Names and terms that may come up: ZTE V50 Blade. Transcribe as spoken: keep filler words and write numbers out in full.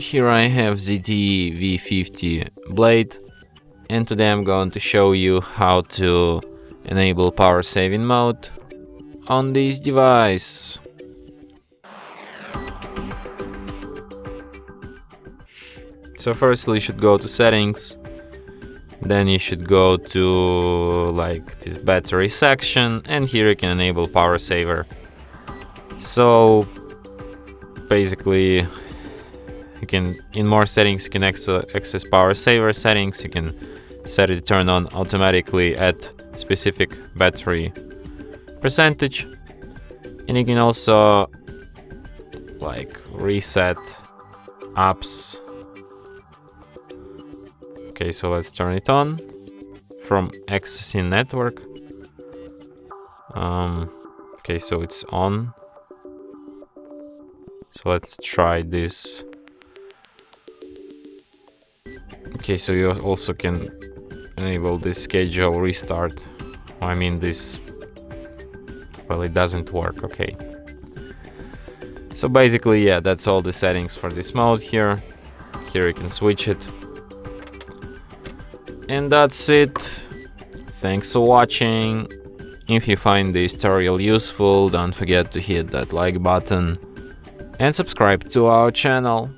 Here I have Z T E V fifty Blade, and today I'm going to show you how to enable power saving mode on this device. So firstly you should go to settings, then you should go to like this battery section, and here you can enable power saver. So basically you can, in more settings you can access power saver settings, you can set it to turn on automatically at specific battery percentage, and you can also like reset apps. Okay, so let's turn it on from accessing network. Um, okay, so it's on. So let's try this. Okay, so you also can enable this schedule restart. I mean this, well, it doesn't work, okay. So basically, yeah, that's all the settings for this mode here. Here you can switch it. And that's it. Thanks for watching. If you find this tutorial useful, don't forget to hit that like button and subscribe to our channel.